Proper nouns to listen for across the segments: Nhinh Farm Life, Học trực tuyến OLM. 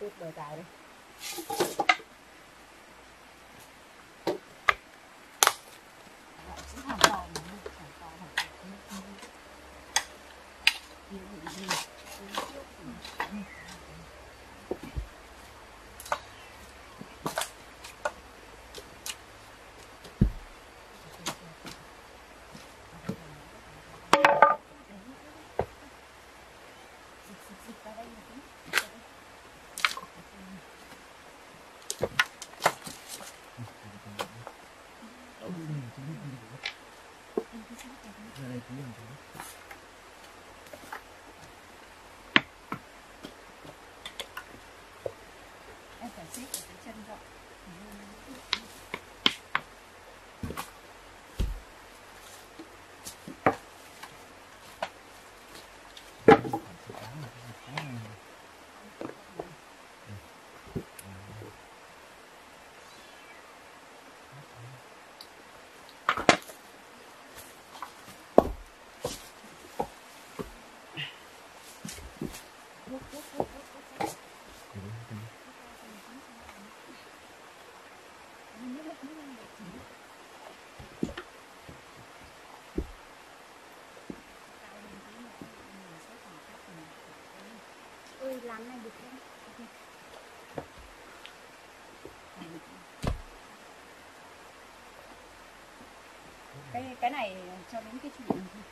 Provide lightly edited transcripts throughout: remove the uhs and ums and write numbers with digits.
Tiếp đồ tài đi. Em phải xích ở cái chân rộng. Làm này được không? Cái này cho đến cái trụ này thôi.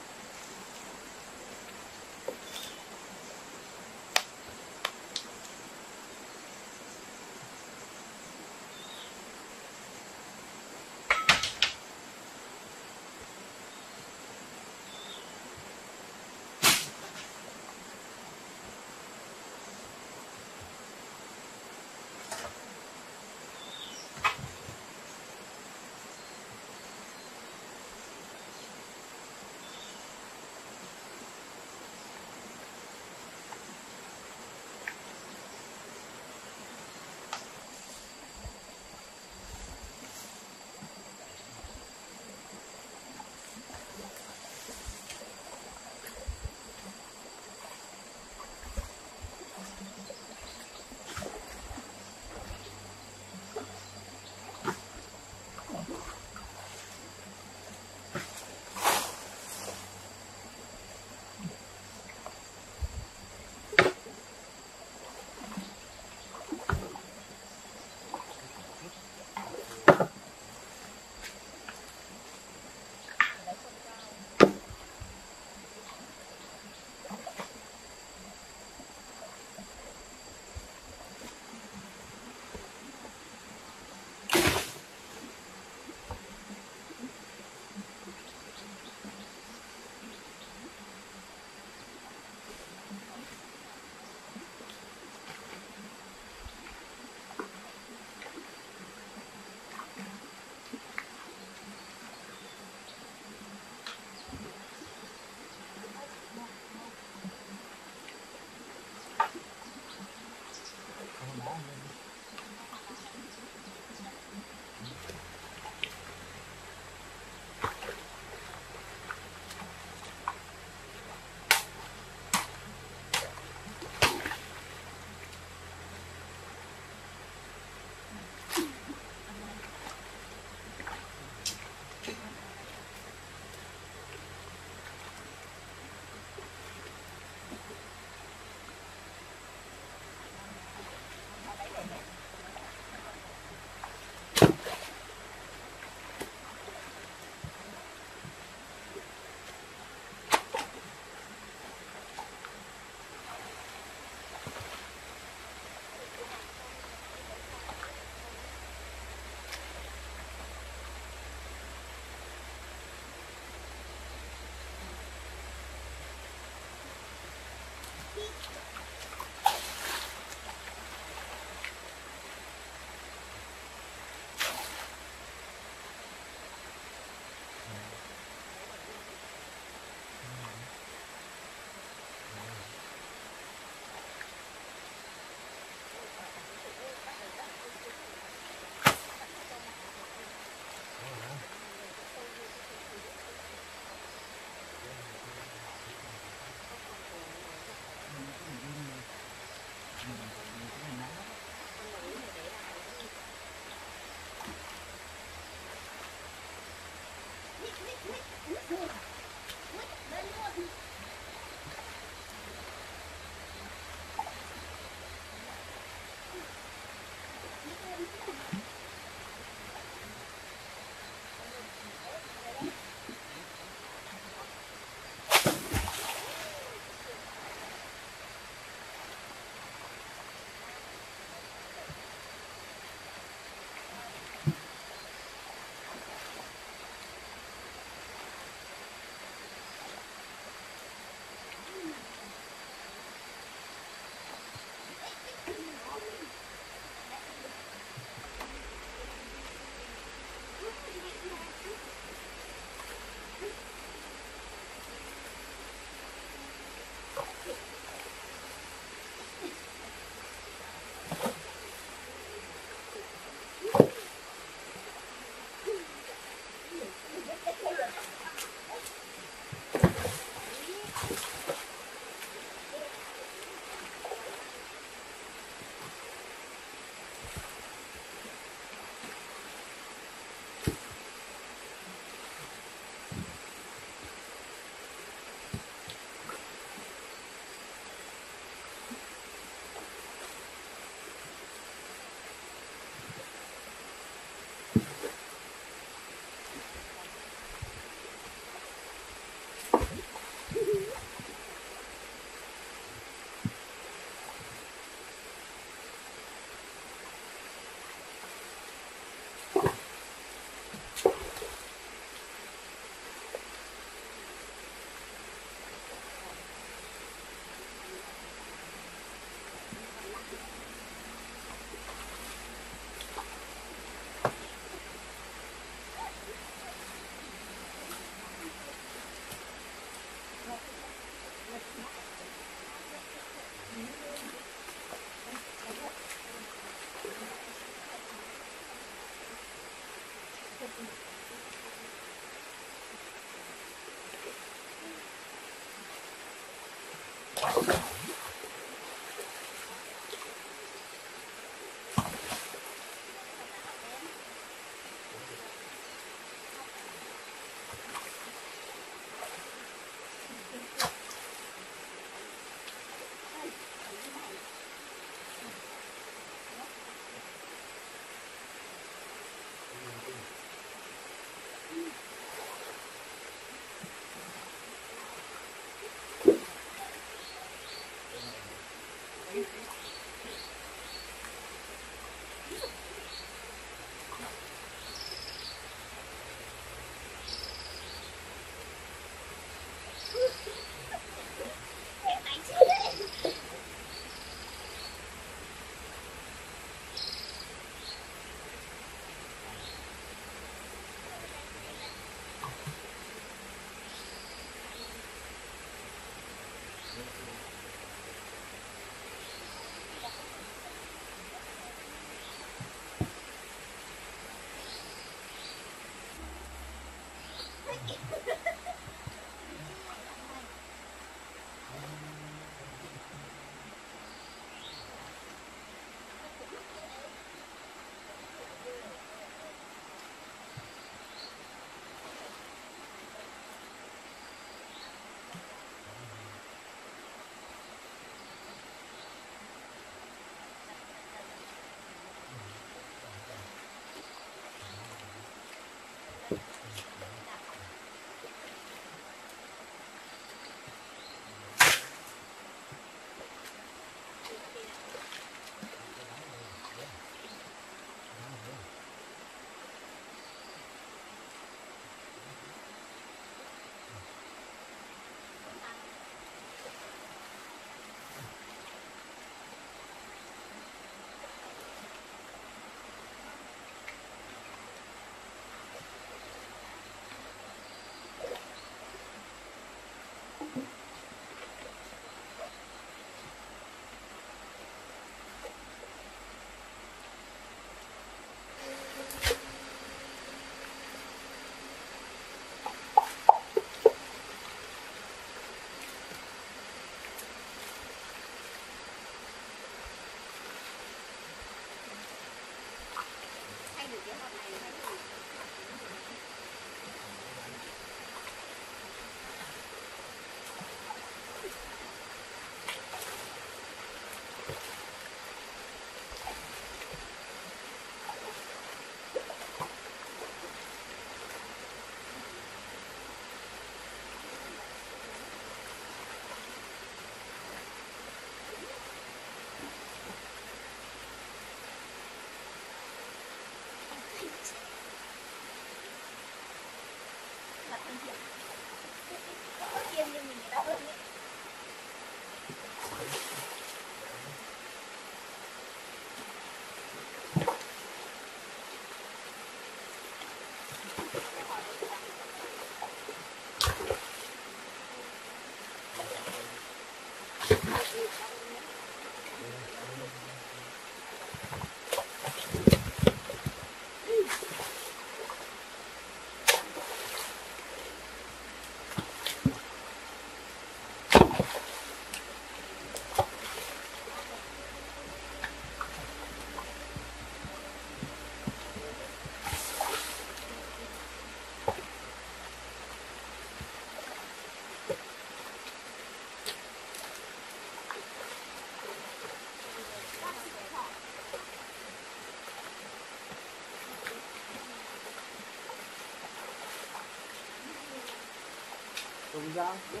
Down. Yeah.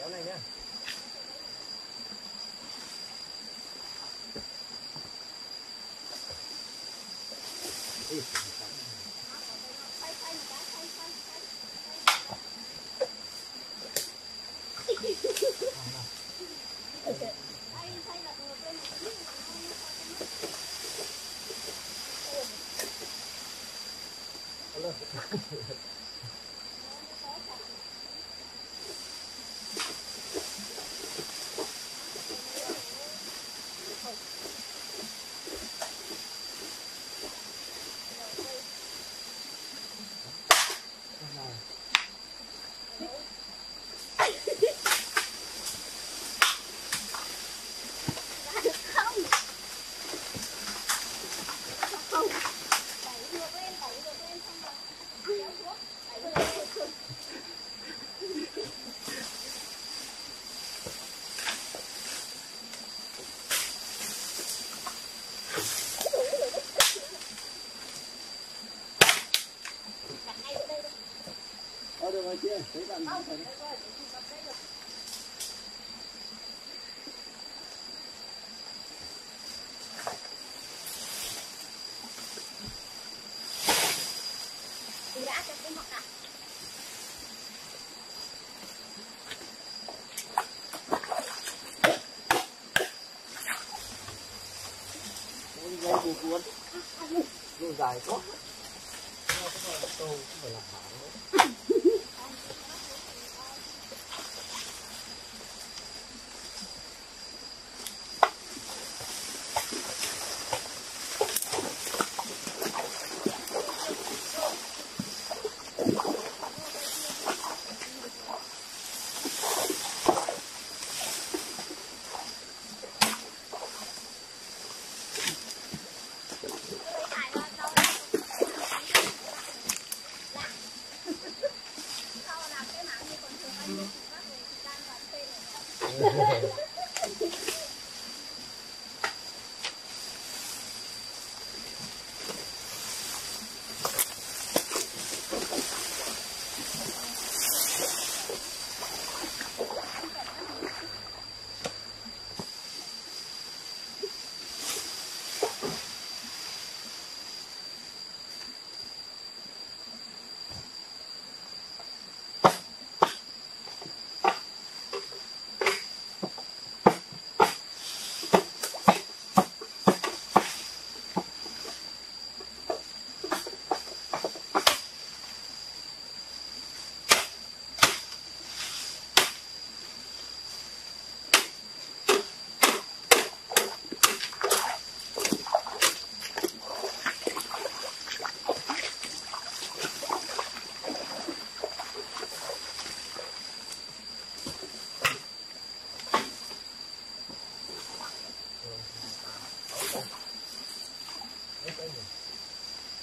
Kéo này nhá. Cuốn rồi dài quá, câu không phải là hảo nữa.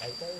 đẩy tới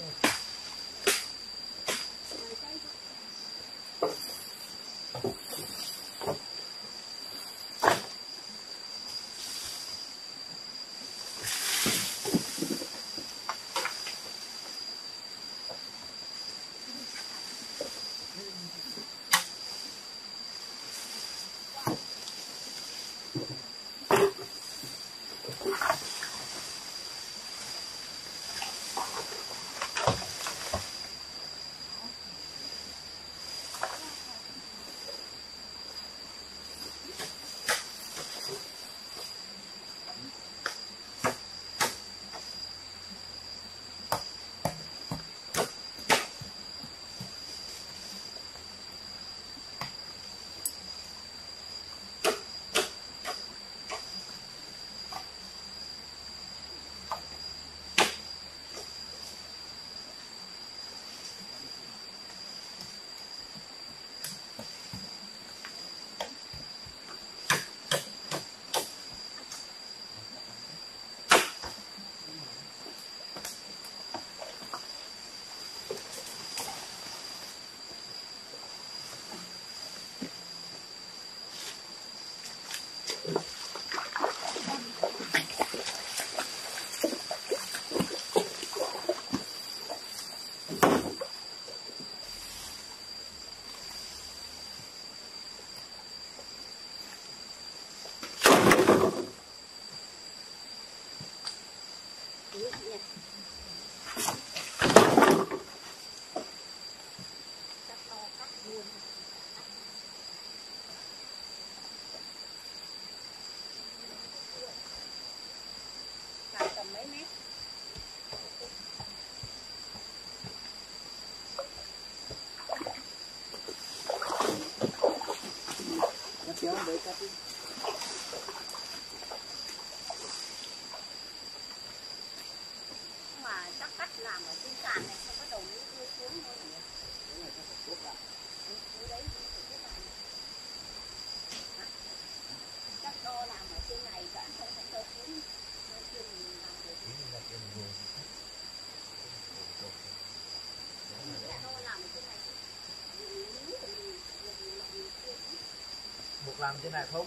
làm thế này không?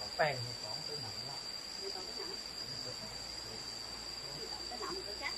Có phèn thì có cái nặng lắm. Cái nặng cái chắc.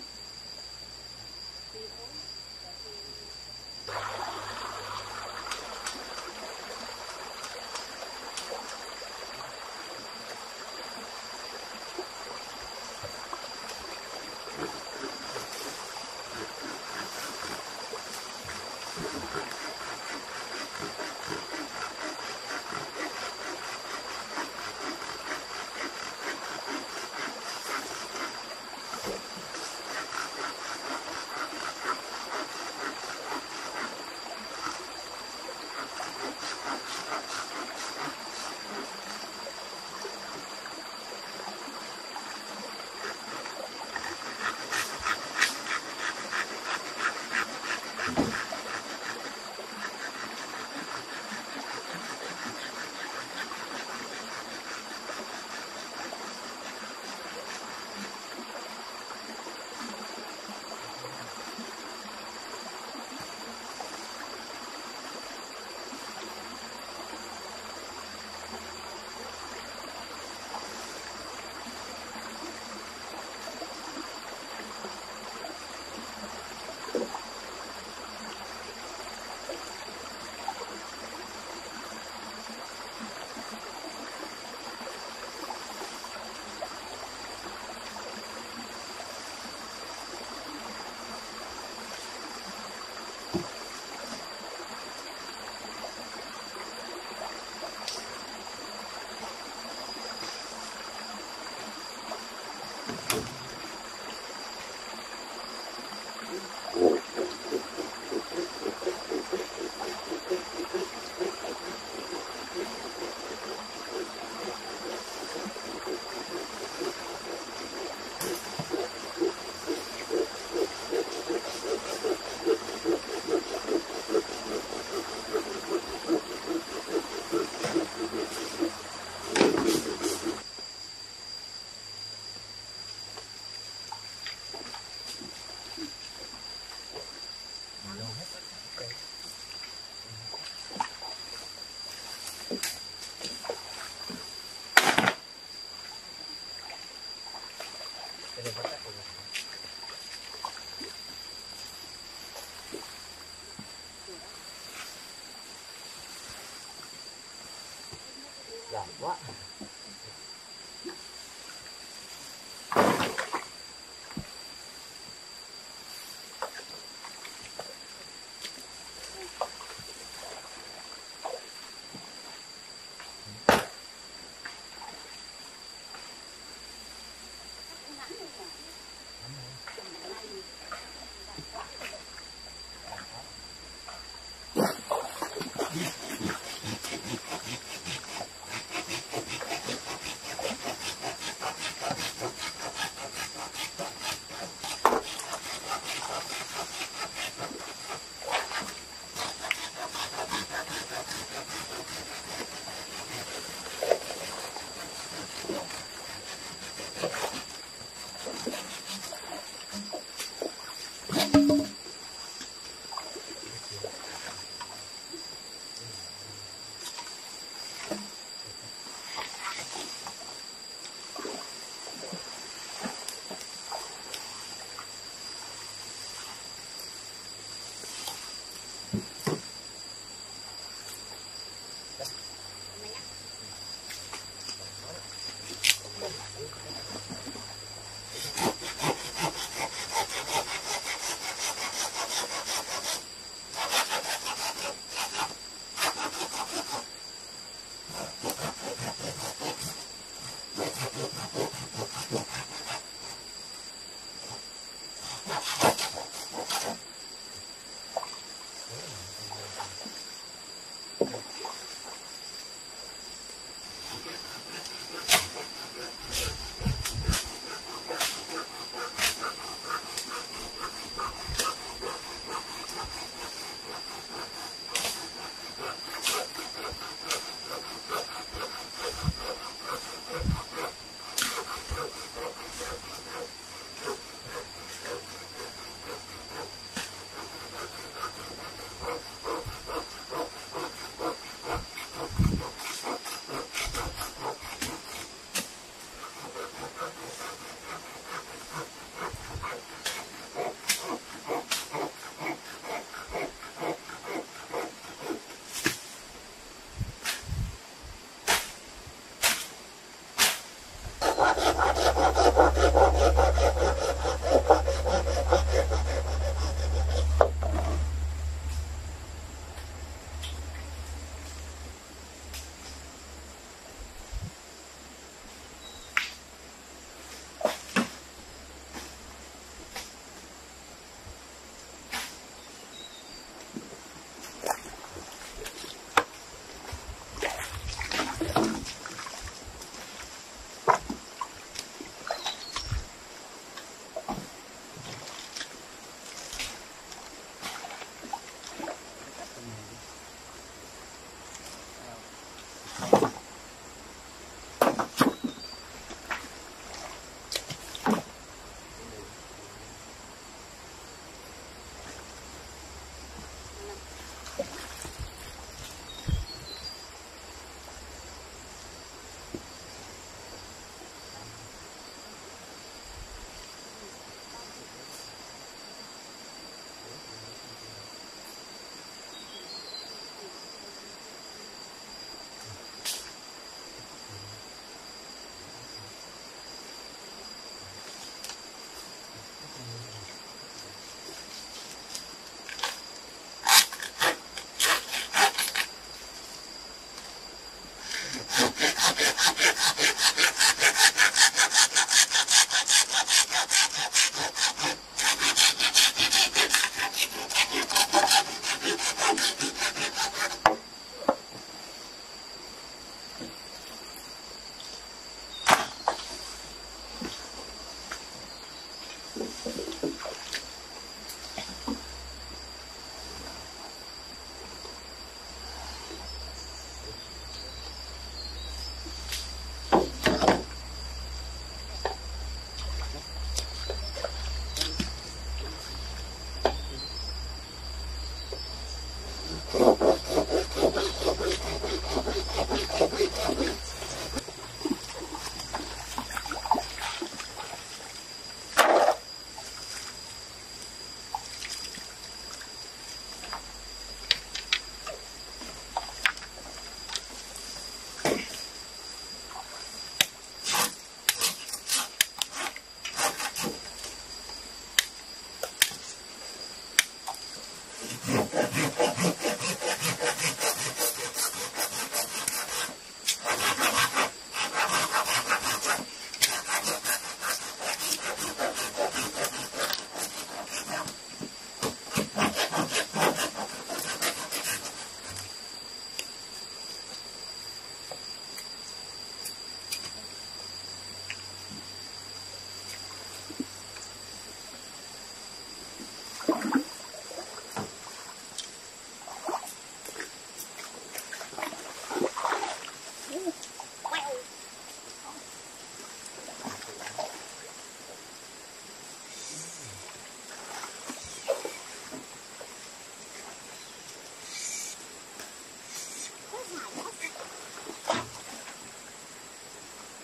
Giảm quá.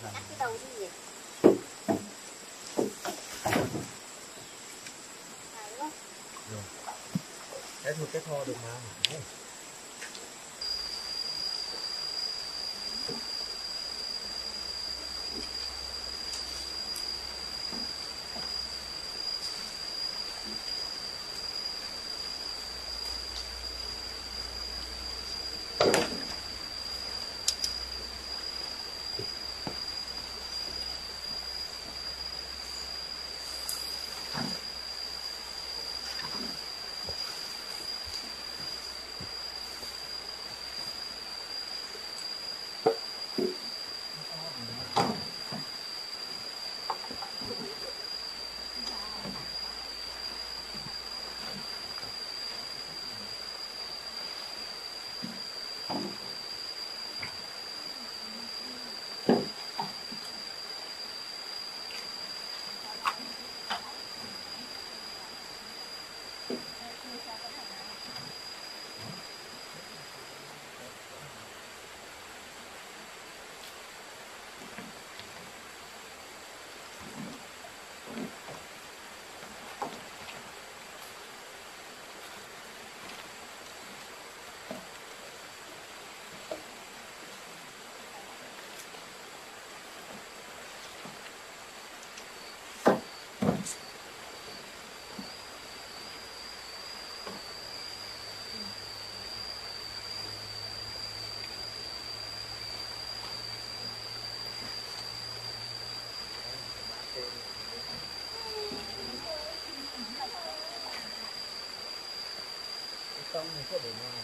Cắt cái đầu đi gì. Này quá. Rồi. Cái thôi cái thò được mà. Tông thì có để ngoài. Hả?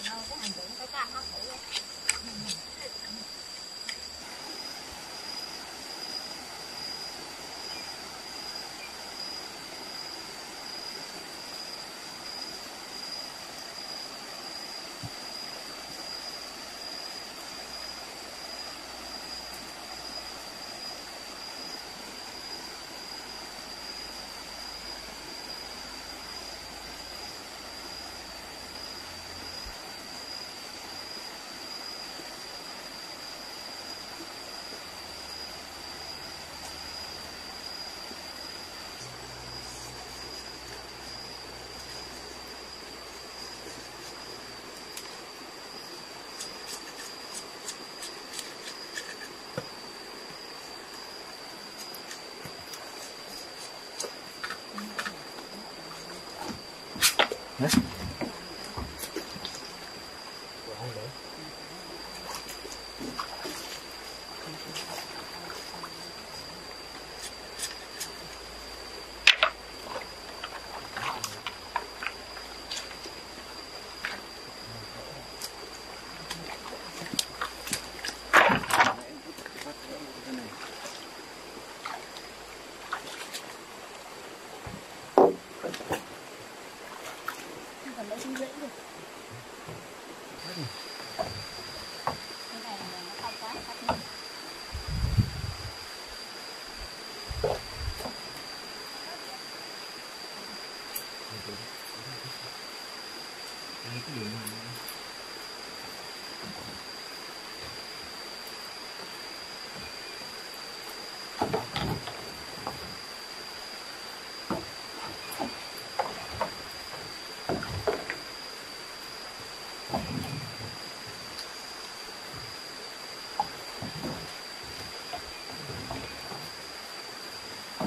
Hãy subscribe cho kênh Nhinh Farm Life để không bỏ lỡ Here,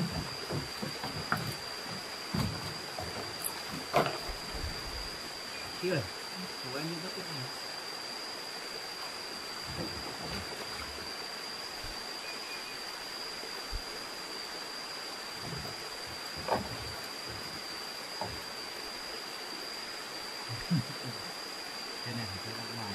when you look at me. Cái này phải làm lại.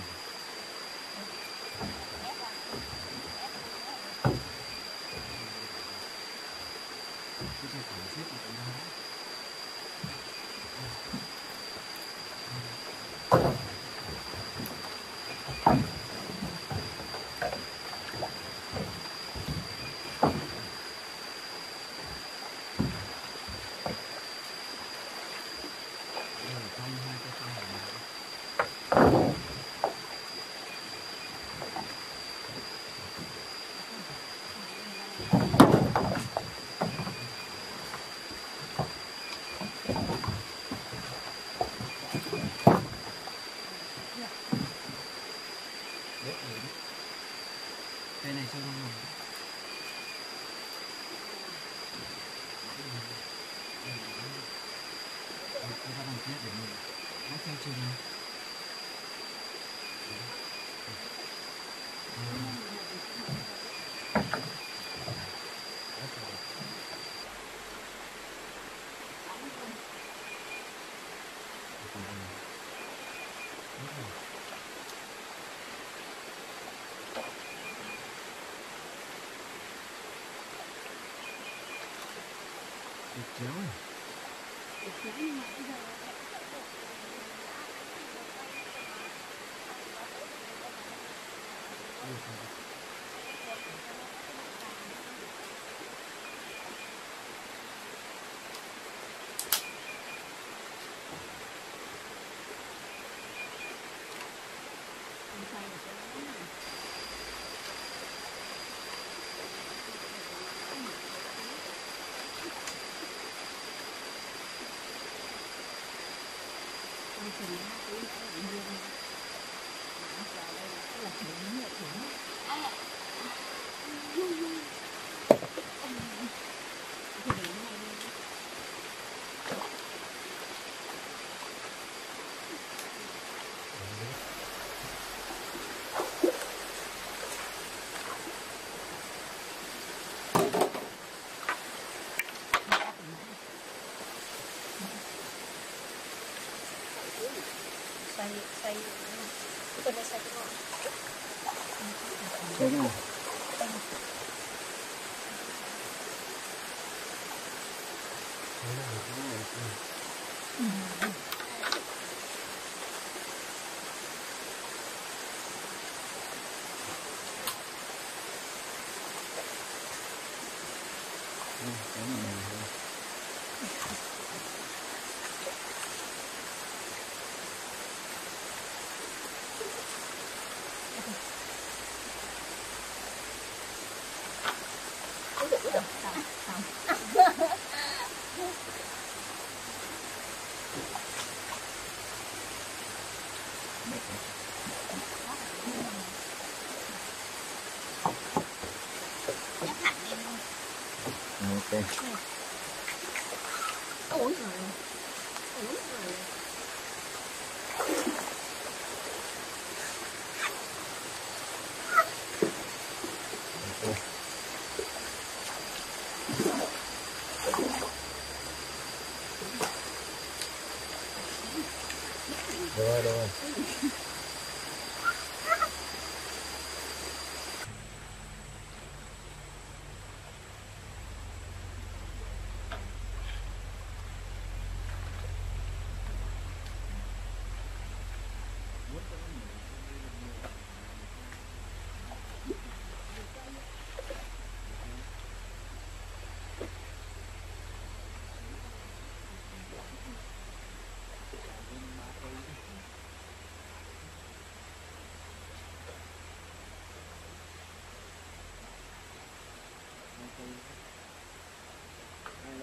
Cái này phải xếp vào cái đó. Cái này cho con ngồi. Cái đó bằng chết để mình nó theo chừng này. Chéo này. Cái này. Okay. Ủa rồi. Rồi rồi. Hãy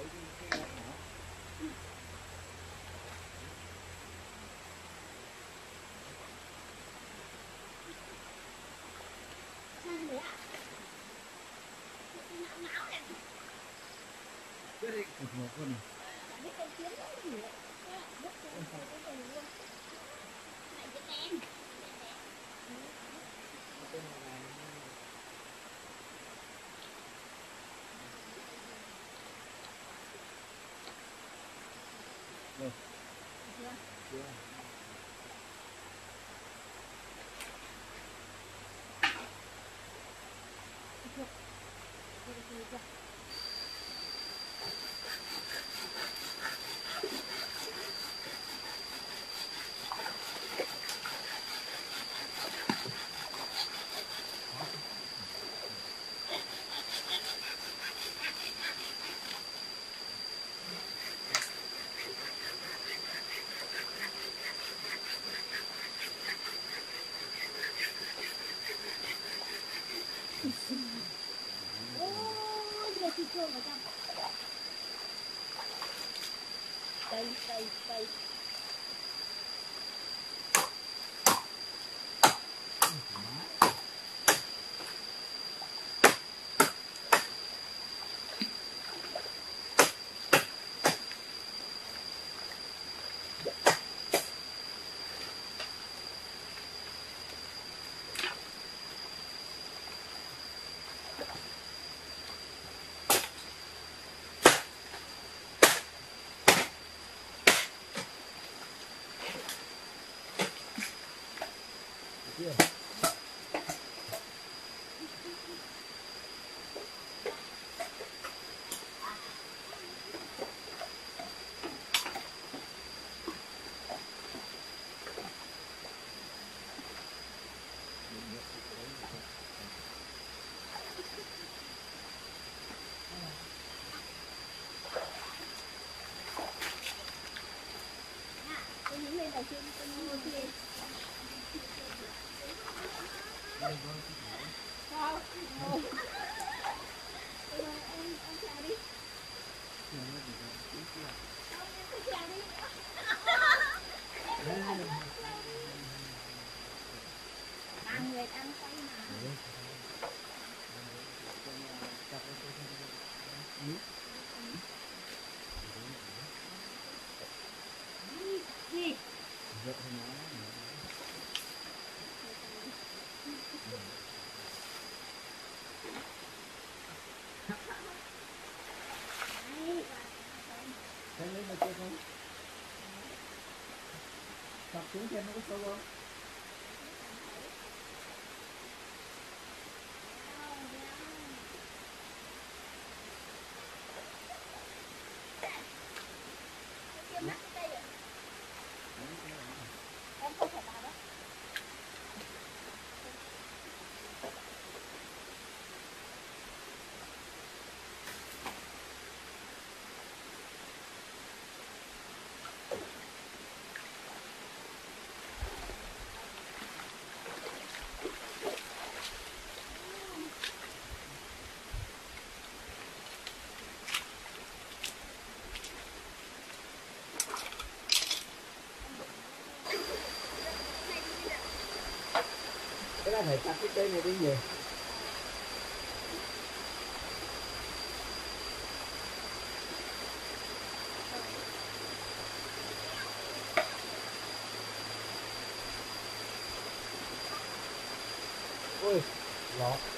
subscribe cho kênh Nhinh Farm Life để không bỏ lỡ những video hấp dẫn. Chúng cho nó có sâu không? Cái này cắt cái cây này đi về. Ôi, lọt.